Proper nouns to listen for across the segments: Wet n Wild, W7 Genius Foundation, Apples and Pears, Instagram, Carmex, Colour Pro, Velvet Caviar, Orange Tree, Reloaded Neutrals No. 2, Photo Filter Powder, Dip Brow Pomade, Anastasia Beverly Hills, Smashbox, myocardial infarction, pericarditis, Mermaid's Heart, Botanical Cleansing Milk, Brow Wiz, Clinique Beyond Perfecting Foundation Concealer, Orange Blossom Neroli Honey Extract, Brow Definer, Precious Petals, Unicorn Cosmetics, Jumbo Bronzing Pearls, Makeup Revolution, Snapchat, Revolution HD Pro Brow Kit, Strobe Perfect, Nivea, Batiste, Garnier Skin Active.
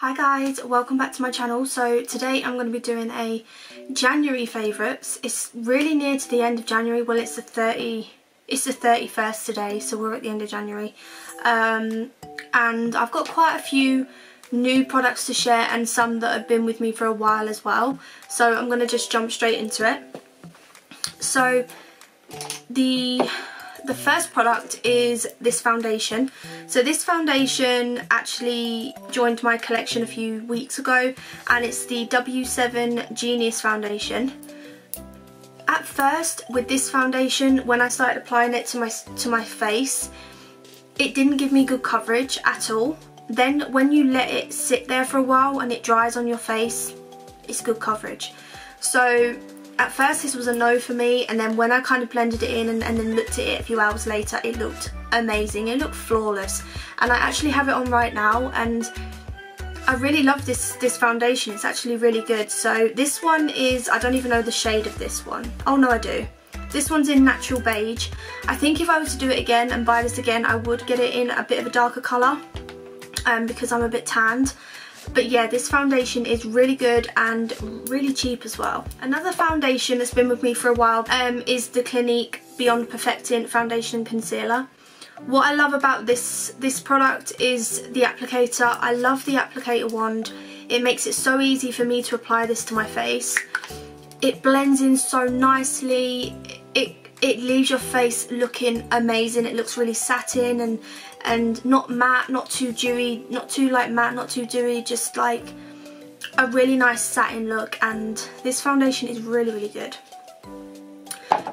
Hi guys, welcome back to my channel. So today I'm going to be doing a January favourites. It's really near to the end of January. Well, it's the 31st today, so we're at the end of January. And I've got quite a few new products to share and some that have been with me for a while as well. So I'm going to just jump straight into it. So the first product is this foundation. So this foundation actually joined my collection a few weeks ago, and it's the W7 Genius Foundation. At first, with this foundation, when I started applying it to my face, it didn't give me good coverage at all. Then when you let it sit there for a while and it dries on your face, it's good coverage. So at first this was a no for me, and then when I kind of blended it in and then looked at it a few hours later, it looked amazing, it looked flawless. And I actually have it on right now and I really love this foundation, it's actually really good. So this one is, I don't even know the shade of this one. Oh no, I do. This one's in Natural Beige. I think if I was to do it again and buy this again, I would get it in a bit of a darker colour because I'm a bit tanned. But yeah, this foundation is really good and really cheap as well. Another foundation that's been with me for a while is the Clinique Beyond Perfecting Foundation Concealer. What I love about this product is the applicator. I love the applicator wand. It makes it so easy for me to apply this to my face. It blends in so nicely. It leaves your face looking amazing. It looks really satin and not matte, not too dewy, not too like matte, not too dewy, just like a really nice satin look. And this foundation is really, really good.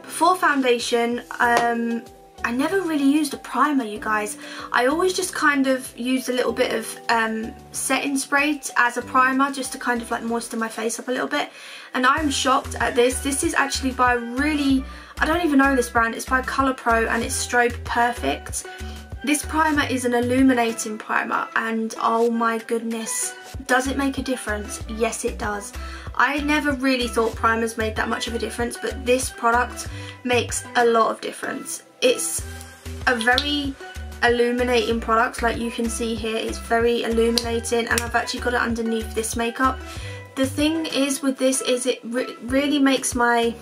Before foundation, I never really used a primer, you guys. I always just kind of used a little bit of setting spray as a primer, just to kind of like moisten my face up a little bit. And I'm shocked at this. This is actually by I don't even know this brand. It's by Colour Pro and it's Strobe Perfect. This primer is an illuminating primer, and oh my goodness, does it make a difference? Yes, it does. I never really thought primers made that much of a difference, but this product makes a lot of difference. It's a very illuminating product, like you can see here. It's very illuminating, and I've actually got it underneath this makeup. The thing is with this is it really makes my...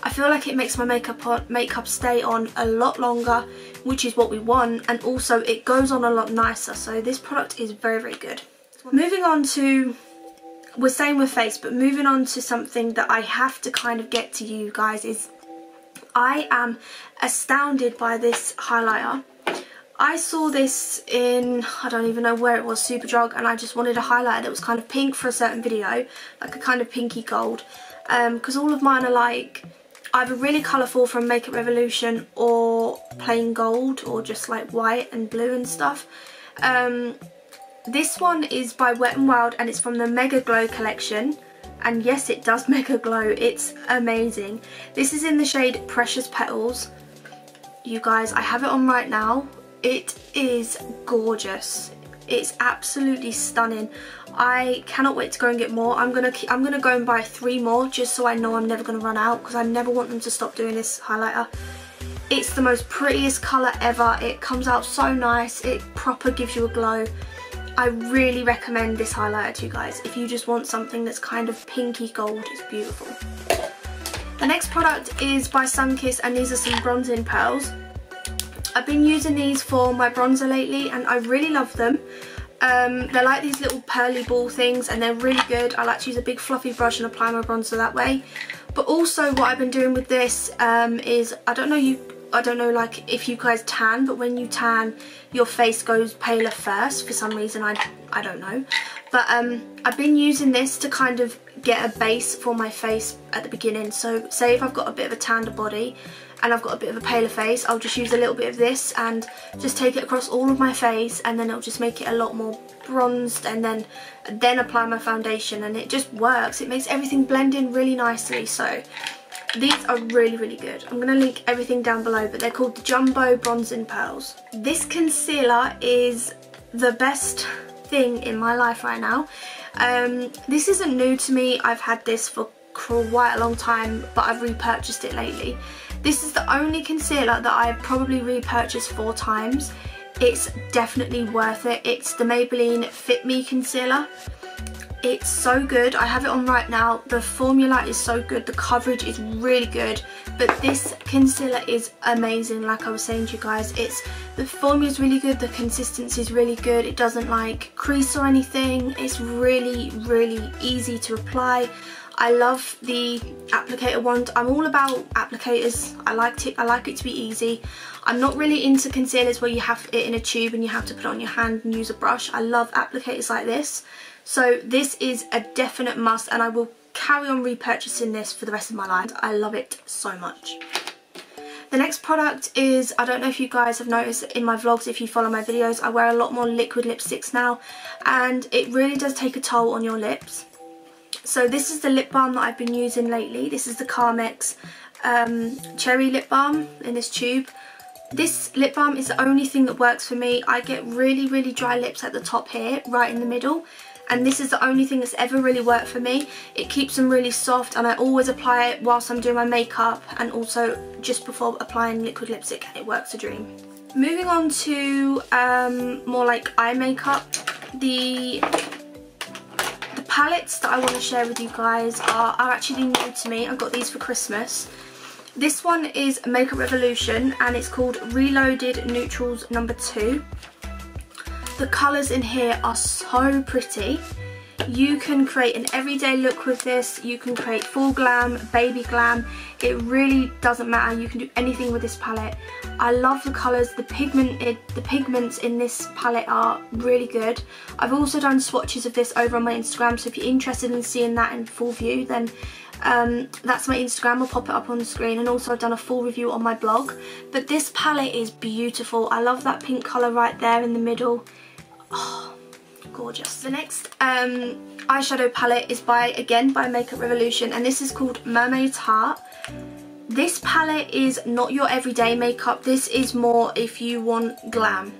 I feel like it makes my makeup stay on a lot longer, which is what we want, and also it goes on a lot nicer. So this product is very, very good. Moving on to, we're staying with face, but moving on to something that I have to kind of get to you guys is I am astounded by this highlighter. I saw this in, I don't even know where it was, Superdrug, and I just wanted a highlighter that was kind of pink for a certain video, like a kind of pinky gold, because all of mine are like either really colourful from Makeup Revolution or plain gold or just like white and blue and stuff. This one is by Wet n Wild and it's from the Mega Glow collection, and yes, it does Mega Glow. It's amazing. This is in the shade Precious Petals. You guys, I have it on right now. It is gorgeous. It's absolutely stunning. I cannot wait to go and get more. I'm gonna go and buy 3 more just so I know I'm never gonna run out, because I never want them to stop doing this highlighter. It's the most prettiest colour ever. It comes out so nice. It proper gives you a glow. I really recommend this highlighter to you guys if you just want something that's kind of pinky gold. It's beautiful. The next product is by Sunkissed, and these are some bronzing pearls. I've been using these for my bronzer lately and I really love them. They're like these little pearly ball things and they're really good. I like to use a big fluffy brush and apply my bronzer that way. But also what I've been doing with this is, I don't know like if you guys tan, but when you tan your face goes paler first for some reason. I don't know, but I've been using this to kind of get a base for my face at the beginning. So say if I've got a bit of a tanned body and I've got a bit of a paler face, I'll just use a little bit of this and just take it across all of my face, and then it'll just make it a lot more bronzed, and then apply my foundation, and it just works. It makes everything blend in really nicely. So these are really, really good. I'm going to link everything down below, but they're called the Jumbo Bronzing Pearls. This concealer is the best thing in my life right now. This isn't new to me. I've had this for quite a long time, but I've repurchased it lately. This is the only concealer that I've probably repurchased 4 times. It's definitely worth it. It's the Maybelline Fit Me Concealer. It's so good. I have it on right now. The formula is so good. The coverage is really good. But this concealer is amazing. Like I was saying to you guys, the formula is really good. The consistency is really good. It doesn't like crease or anything. It's really, really easy to apply. I love the applicator wand. I'm all about applicators. I like it to be easy. I'm not really into concealers where you have it in a tube and you have to put it on your hand and use a brush. I love applicators like this. So this is a definite must, and I will carry on repurchasing this for the rest of my life. I love it so much. The next product is, I don't know if you guys have noticed in my vlogs, if you follow my videos, I wear a lot more liquid lipsticks now, and it really does take a toll on your lips. So this is the lip balm that I've been using lately. This is the Carmex Cherry Lip Balm in this tube. This lip balm is the only thing that works for me. I get really, really dry lips at the top here, right in the middle. And this is the only thing that's ever really worked for me. It keeps them really soft, and I always apply it whilst I'm doing my makeup and also just before applying liquid lipstick. It works a dream. Moving on to more like eye makeup. The palettes that I want to share with you guys are actually new to me. I got these for Christmas. This one is Makeup Revolution, and it's called Reloaded Neutrals No. 2. The colours in here are so pretty. You can create an everyday look with this. You can create full glam, baby glam. It really doesn't matter. You can do anything with this palette. I love the colours. The pigments in this palette are really good. I've also done swatches of this over on my Instagram, so if you're interested in seeing that in full view, then that's my Instagram. I'll pop it up on the screen, and also I've done a full review on my blog. But this palette is beautiful. I love that pink colour right there in the middle. Oh, gorgeous. The next eyeshadow palette is by Makeup Revolution, and this is called Mermaid's Heart. This palette is not your everyday makeup. This is more if you want glam.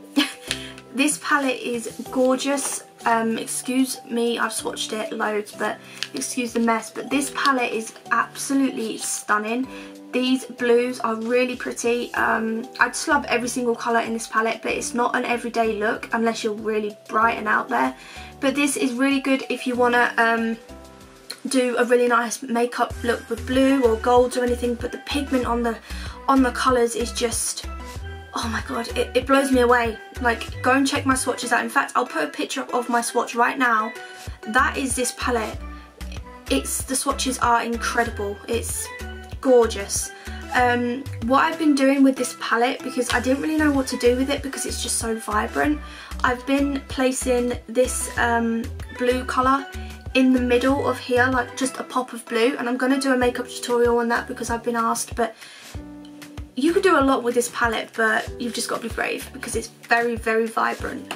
This palette is gorgeous. Excuse me, I've swatched it loads, but excuse the mess, but this palette is absolutely stunning. These blues are really pretty. I just love every single colour in this palette, but it's not an everyday look unless you're really bright and out there. But this is really good if you want to do a really nice makeup look with blue or golds or anything, but the pigment on the colours is just, oh my god, it blows me away. Like, go and check my swatches out. In fact, I'll put a picture up of my swatch right now. That is this palette. The swatches are incredible. It's gorgeous. What I've been doing with this palette, because I didn't really know what to do with it because it's just so vibrant, I've been placing this blue colour in the middle of here, like just a pop of blue, and I'm going to do a makeup tutorial on that because I've been asked, but you could do a lot with this palette, but you've just got to be brave because it's very, very vibrant.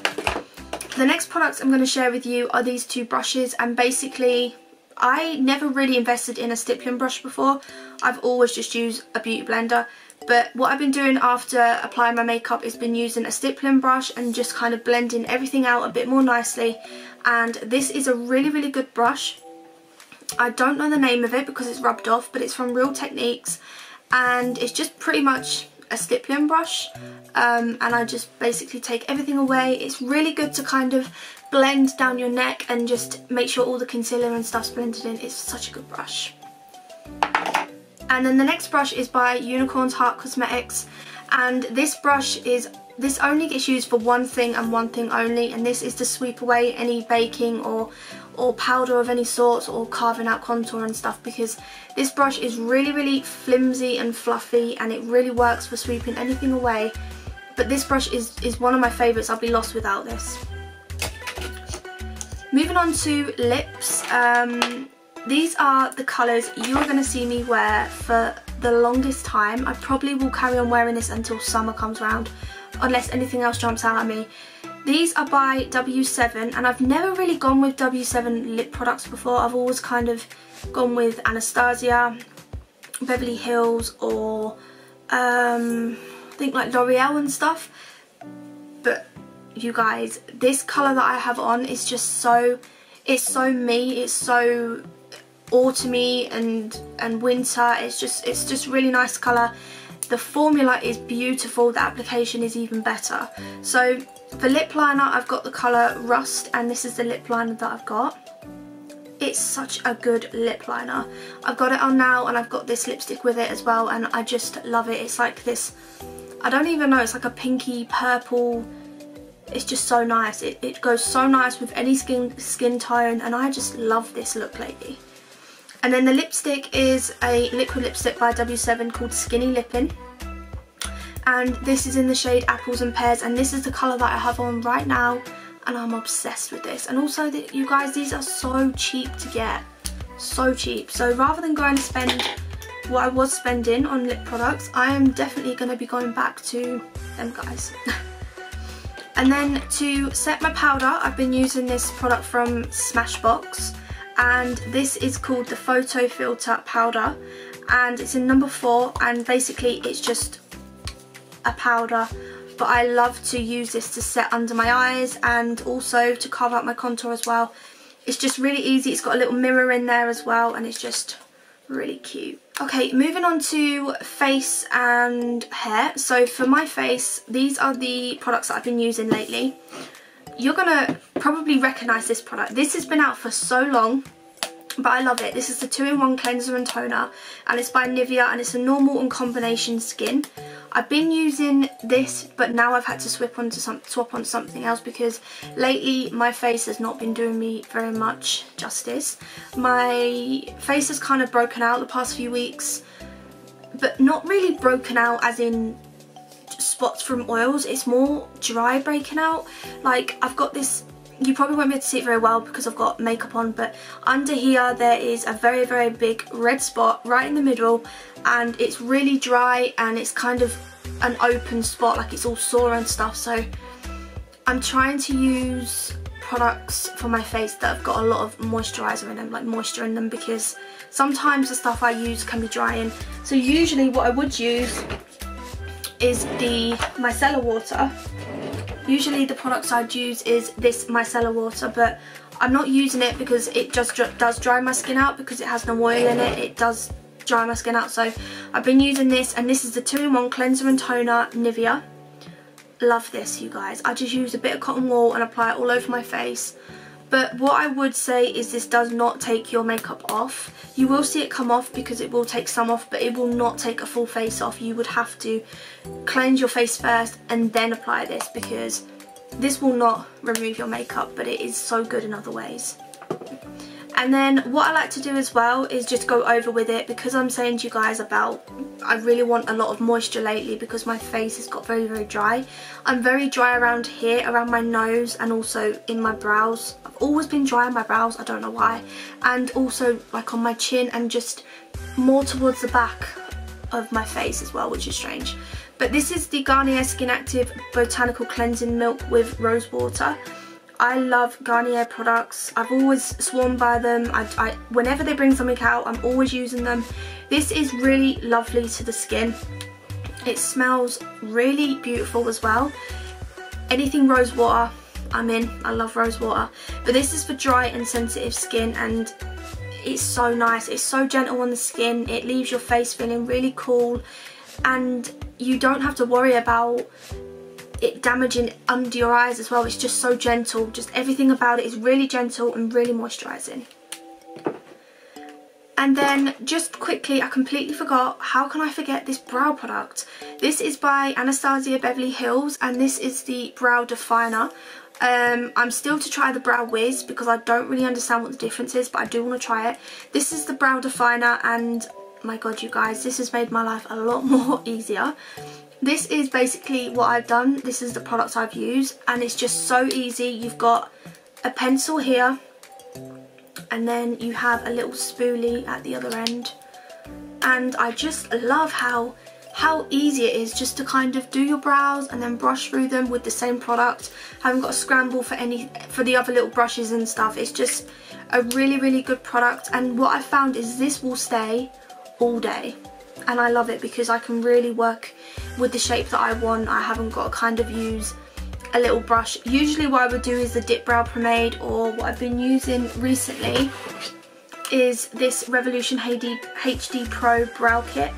The next products I'm going to share with you are these two brushes, and basically I never really invested in a stippling brush before. I've always just used a beauty blender, but what I've been doing after applying my makeup is been using a stippling brush and just kind of blending everything out a bit more nicely, and this is a really, really good brush. I don't know the name of it because it's rubbed off, but it's from Real Techniques, and it's just pretty much a stippling brush, and I just basically take everything away. It's really good to kind of blend down your neck and just make sure all the concealer and stuff's blended in. It's such a good brush. And then the next brush is by Unicorn Cosmetics, and this brush this only gets used for one thing and one thing only, and this is to sweep away any baking or powder of any sort, or carving out contour and stuff, because this brush is really, really flimsy and fluffy, and it really works for sweeping anything away. But this brush is one of my favourites. I'd be lost without this. Moving on to lips, these are the colours you are going to see me wear for the longest time. I probably will carry on wearing this until summer comes around, unless anything else jumps out at me. These are by W7, and I've never really gone with W7 lip products before. I've always kind of gone with Anastasia, Beverly Hills, or I think like L'Oreal and stuff. But you guys, this colour that I have on is just so, it's so me, it's so autumny and winter. It's just really nice colour. The formula is beautiful, the application is even better. So for lip liner, I've got the colour Rust, and this is the lip liner that I've got. It's such a good lip liner. I've got it on now, and I've got this lipstick with it as well, and I just love it. It's like this, I don't even know, it's like a pinky purple. It's just so nice. It goes so nice with any skin tone, and I just love this look lately. And then the lipstick is a liquid lipstick by W7 called Skinny Lippin. And this is in the shade Apples and Pears, and this is the colour that I have on right now, and I'm obsessed with this. And also, you guys, these are so cheap to get. So cheap. So rather than going to spend what I was spending on lip products, I am definitely going to be going back to them, guys. And then to set my powder, I've been using this product from Smashbox. And this is called the Photo Filter Powder, and it's in number 4, and basically it's just a powder, but I love to use this to set under my eyes and also to carve out my contour as well. It's just really easy. It's got a little mirror in there as well, and it's just really cute. Okay, moving on to face and hair. So for my face, these are the products that I've been using lately. You're gonna probably recognise this product. This has been out for so long, but I love it. This is the 2-in-1 cleanser and toner, and it's by Nivea, and it's a normal and combination skin. I've been using this, but now I've had to swap onto something else, because lately my face has not been doing me very much justice. My face has kind of broken out the past few weeks, but not really broken out as in spots from oils. It's more dry breaking out. Like, I've got this, you probably won't be able to see it very well because I've got makeup on, but under here there is a very, very big red spot right in the middle, and it's really dry, and it's kind of an open spot, like it's all sore and stuff. So I'm trying to use products for my face that have got a lot of moisturiser in them, like moisture in them, because sometimes the stuff I use can be drying. So usually what I would use is the micellar water. Usually the products I'd use is this micellar water, but I'm not using it because it just does dry my skin out, because it has no oil in it. It does dry my skin out. So I've been using this, and this is the 2-in-1 cleanser and toner Nivea. Love this, you guys. I just use a bit of cotton wool and apply it all over my face. But what I would say is this does not take your makeup off. You will see it come off, because it will take some off, but it will not take a full face off. You would have to cleanse your face first and then apply this, because this will not remove your makeup, but it is so good in other ways. And then what I like to do as well is just go over with it, because I'm saying to you guys about, I really want a lot of moisture lately because my face has got very, very dry. I'm very dry around here, around my nose, and also in my brows. I've always been dry in my brows, I don't know why. And also like on my chin, and just more towards the back of my face as well, which is strange. But this is the Garnier Skin Active Botanical Cleansing Milk with Rose Water. I love Garnier products. I've always sworn by them. Whenever they bring something out, I'm always using them. This is really lovely to the skin. It smells really beautiful as well. Anything rose water, I'm in. I love rose water. But this is for dry and sensitive skin, and it's so nice. It's so gentle on the skin. It leaves your face feeling really cool, and you don't have to worry about it damaging under your eyes as well. It's just so gentle. Just everything about it is really gentle and really moisturising. And then just quickly, I completely forgot, how can I forget this brow product? This is by Anastasia Beverly Hills, and this is the Brow Definer. I'm still to try the Brow Wiz, because I don't really understand what the difference is, but I do want to try it. This is the Brow Definer, and my god, you guys, this has made my life a lot more easier. This is basically what I've done. This is the products I've used, and it's just so easy. You've got a pencil here, and then you have a little spoolie at the other end. And I just love how easy it is just to kind of do your brows and then brush through them with the same product. I haven't got to scramble for the other little brushes and stuff. It's just a really, really good product. And what I found is this will stay all day. And I love it because I can really work with the shape that I want. I haven't got to kind of use a little brush. Usually what I would do is the Dip Brow Pomade, or what I've been using recently is this Revolution HD Pro Brow Kit.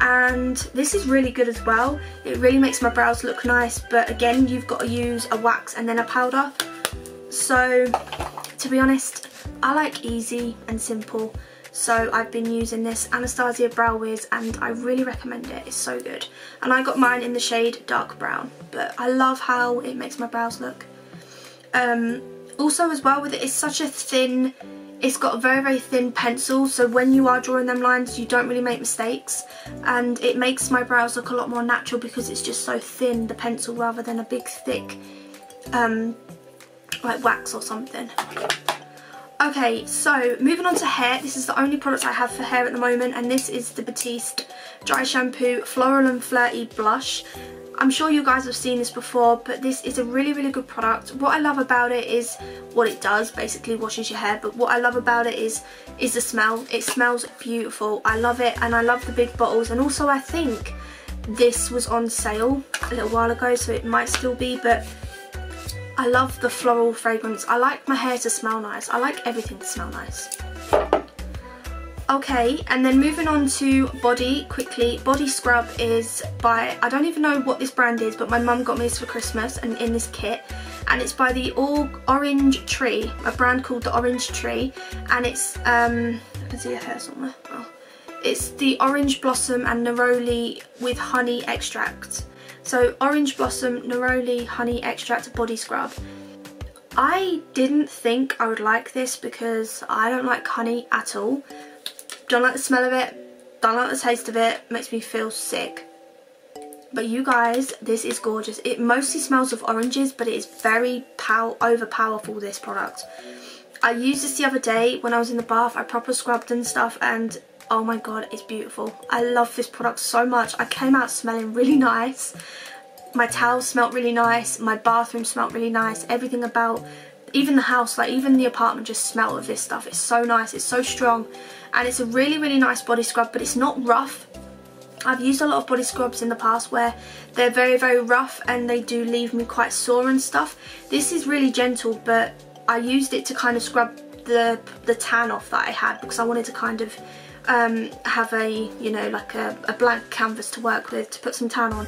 and this is really good as well. It really makes my brows look nice, but again, you've got to use a wax and then a powder. So to be honest, I like easy and simple, so I've been using this Anastasia Brow Wiz and I really recommend it. It's so good. And I got mine in the shade dark brown, but I love how it makes my brows look. Also as well with it, it's such a thin, it's got a very, very thin pencil, so when you are drawing them lines, you don't really make mistakes. And it makes my brows look a lot more natural because it's just so thin, the pencil, rather than a big, thick, like wax or something. Okay, so moving on to hair. This is the only product I have for hair at the moment, and this is the Batiste Dry Shampoo Floral and Flirty Blush. I'm sure you guys have seen this before, but this is a really, really good product. What I love about it is what it does, basically washes your hair, but what I love about it is the smell. It smells beautiful. I love it, and I love the big bottles, and also I think this was on sale a little while ago, so it might still be, but I love the floral fragrance. I like my hair to smell nice. I like everything to smell nice. Okay, and then moving on to body quickly. Body scrub is by, I don't even know what this brand is, but my mum got me this for Christmas and in this kit, and it's by the Orange Tree, a brand called the Orange Tree, and it's I can see her hair somewhere. Oh. It's the Orange Blossom and Neroli with honey extract. So Orange Blossom Neroli honey extract body scrub. I didn't think I would like this because I don't like honey at all. Don't like the smell of it, don't like the taste of it, makes me feel sick. But you guys, this is gorgeous. It mostly smells of oranges, but it is very overpowerful, this product. I used this the other day when I was in the bath. I proper scrubbed and stuff, and oh my god, it's beautiful. I love this product so much. I came out smelling really nice. My towel smelled really nice, my bathroom smelled really nice, everything about, even the house, like even the apartment just smelled of this stuff. It's so nice, it's so strong, and it's a really, really nice body scrub, but it's not rough. I've used a lot of body scrubs in the past where they're very, very rough and they do leave me quite sore and stuff. This is really gentle, but I used it to kind of scrub the tan off that I had because I wanted to kind of have a, you know, like a blank canvas to work with to put some tan on,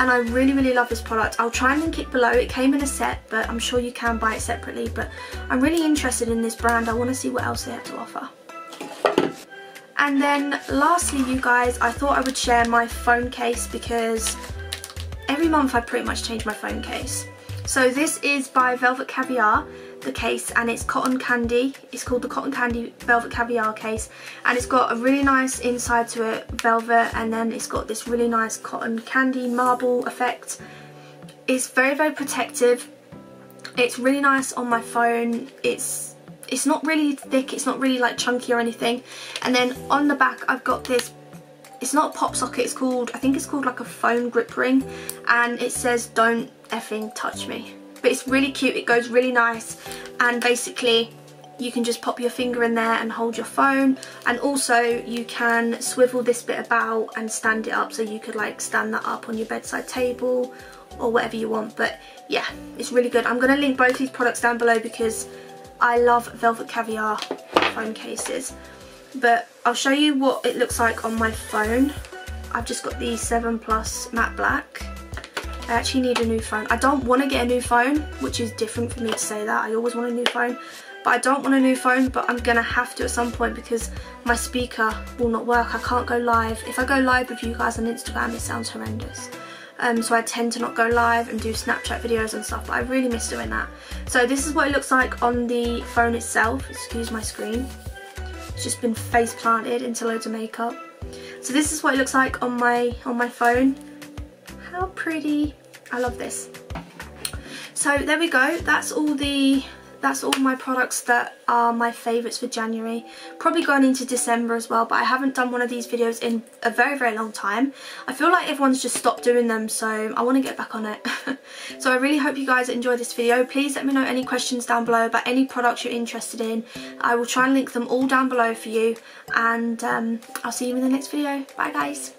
and I really, really love this product. I'll try and link it below. It came in a set, but I'm sure you can buy it separately, but I'm really interested in this brand. I want to see what else they have to offer. And then lastly, you guys, I thought I would share my phone case because every month I pretty much change my phone case. So this is by Velvet Caviar, the case, and it's Cotton Candy. It's called the Cotton Candy Velvet Caviar case, and it's got a really nice inside to it, velvet, and then it's got this really nice cotton candy marble effect. It's very, very protective. It's really nice on my phone. It's not really thick, it's not really like chunky or anything. And then on the back I've got this, it's not a pop socket, it's called, I think it's called like a phone grip ring, and it says don't effing touch me. But it's really cute, it goes really nice, and basically you can just pop your finger in there and hold your phone, and also you can swivel this bit about and stand it up, so you could like stand that up on your bedside table or whatever you want. But yeah, it's really good. I'm going to link both these products down below because I love Velvet Caviar phone cases. But I'll show you what it looks like on my phone. I've just got the 7 Plus Matte Black. I actually need a new phone. I don't want to get a new phone, which is different for me to say that. I always want a new phone, but I don't want a new phone, but I'm going to have to at some point because my speaker will not work. I can't go live. If I go live with you guys on Instagram, it sounds horrendous. So I tend to not go live and do Snapchat videos and stuff, but I really miss doing that. So this is what it looks like on the phone itself. Excuse my screen. It's just been face planted into loads of makeup. So this is what it looks like on my phone. How pretty. I love this. So there we go. That's all my products that are my favourites for January. Probably going into December as well, but I haven't done one of these videos in a very, very long time. I feel like everyone's just stopped doing them, so I want to get back on it. So I really hope you guys enjoyed this video. Please let me know any questions down below about any products you're interested in. I will try and link them all down below for you, and I'll see you in the next video. Bye guys.